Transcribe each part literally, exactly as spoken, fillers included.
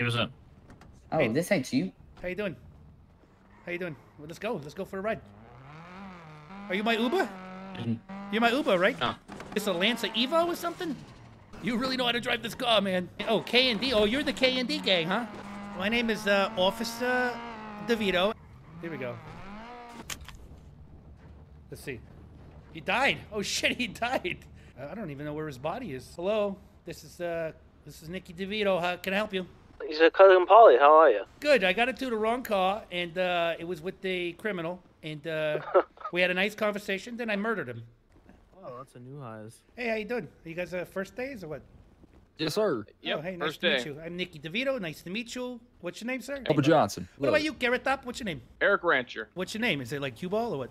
Hey, what's up? Oh, hey. This ain't you. How you doing? How you doing? Well, let's go. Let's go for a ride. Are you my Uber? Mm-hmm. You're my Uber, right? No. It's a Lancer Evo or something? You really know how to drive this car, man. Oh, K and D. Oh, you're the K and D gang, huh? My name is uh, Officer Devito. Here we go. Let's see. He died. Oh shit, he died. I don't even know where his body is. Hello. This is uh, this is Nicky Devito. How can I help you? He's a cousin Polly. How are you? Good. I got into the wrong car, and uh, it was with the criminal, and uh, we had a nice conversation. Then I murdered him. Oh, that's a new highs. Hey, how you doing? Are you guys uh, first days or what? Yes, sir. Yep, oh, hey, nice first to day. meet you. I'm Nicky Devito. Nice to meet you. What's your name, sir? Albert Johnson. What Lewis. about you, Garrett Top? What's your name? Eric Rancher. What's your name? Is it like cue ball or what?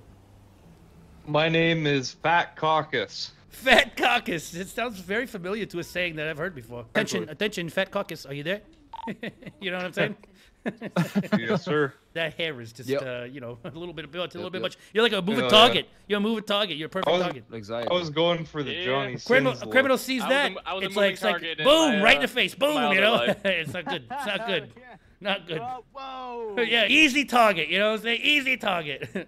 My name is Fat Caucus. Fat Caucus. It sounds very familiar to a saying that I've heard before. Attention, Absolutely. attention, Fat Caucus. Are you there? You know what I'm saying? Yes, sir. That hair is just, yep. uh, you know, a little bit of built, a yep, little bit yep. much. You're like a moving uh, target. You're a moving target. You're a perfect I was, target. Exactly. I was going for the yeah. Johnny Criminal, Sins. A criminal sees that. I was a, I was it's like, it's like boom, my, uh, right in the face. Boom, you know? It's not good. It's not good. yeah. Not good. Oh, whoa. Yeah, easy target. You know what I'm saying? Easy target.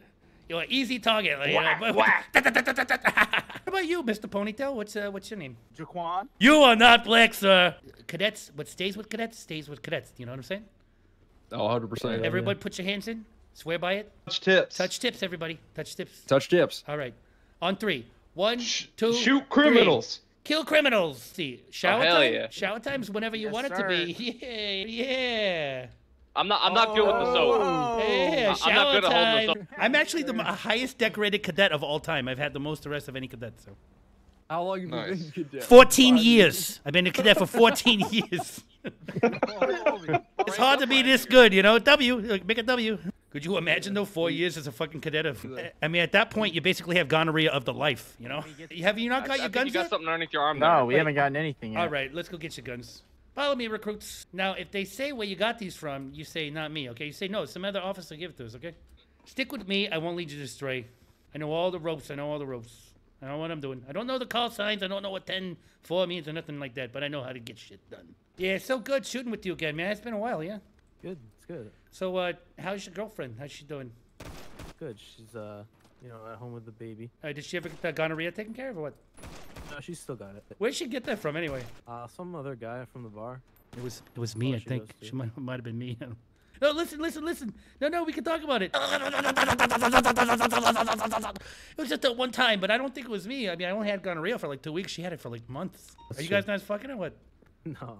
You're an easy target. Like, whack, you know, whack. What about you, Mister Ponytail? What's uh, what's your name? Jaquan. You are not black, sir. Cadets, what stays with cadets stays with cadets. You know what I'm saying? Oh, one hundred percent. Everybody, yeah. put your hands in. Swear by it. Touch tips. Touch tips, everybody. Touch tips. Touch tips. All right. On three. One, Sh two, Shoot criminals. Three. Kill criminals. See, shower oh, hell time. Yeah. Shower time's whenever you yes, want sir. it to be. Yeah, yeah. I'm not. I'm not oh, good with the soap. Yeah, I'm not good at holding the soap. I'm actually the highest decorated cadet of all time. I've had the most arrests of any cadet. So, how long have you nice. been a cadet? Fourteen Five years. years. I've been a cadet for fourteen years. It's hard to be this good, you know. W, like, make a W. Could you imagine though, four years as a fucking cadet of? I mean, at that point, you basically have gonorrhea of the life, you know. Have you not got I, your I guns? You got yet? something underneath your arm? No, there. we Wait. haven't gotten anything yet. All right, let's go get your guns. Follow me, recruits. Now, if they say where you got these from, you say, not me, okay? You say, no, some other officer give it to us, okay? Stick with me. I won't lead you astray. I know all the ropes. I know all the ropes. I know what I'm doing. I don't know the call signs. I don't know what ten four means or nothing like that, but I know how to get shit done. Yeah, so good shooting with you again, man. It's been a while, yeah? Good. It's good. So, uh, how's your girlfriend? How's she doing? Good. She's, uh, you know, at home with the baby. All right, did she ever get that gonorrhea taken care of or what? No, she's still got it. Where'd she get that from, anyway? Uh, some other guy from the bar. It was, it was me, oh, I she think. She might, might have been me. No, listen, listen, listen. No, no, we can talk about it. It was just that one time, but I don't think it was me. I mean, I only had gonorrhea for like two weeks. She had it for like months. That's Are you true. guys not fucking or what? No.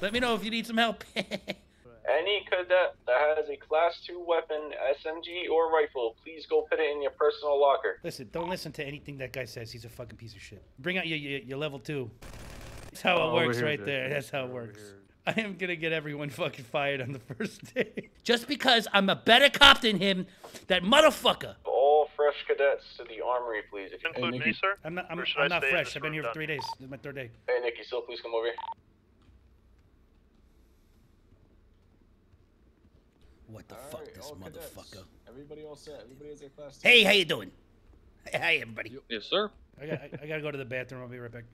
Let me know if you need some help. Any cadet that has a class two weapon, S M G or rifle, please go put it in your personal locker. Listen, don't listen to anything that guy says. He's a fucking piece of shit. Bring out your your, your level two. That's how it oh, works right there. That's how it works. Here. I am going to get everyone fucking fired on the first day. Just because I'm a better cop than him, that motherfucker. All fresh cadets to the armory, please. If you include hey, me, sir? I'm not, I'm, I'm not fresh. I've been here for three days. This is my third day. Hey, Nicky, so please come over here. What the all fuck, right, this motherfucker? Everybody all set. Everybody is at class. Hey, how you doing? Hey, everybody. Yes, sir. I got. I, I gotta go to the bathroom. I'll be right back.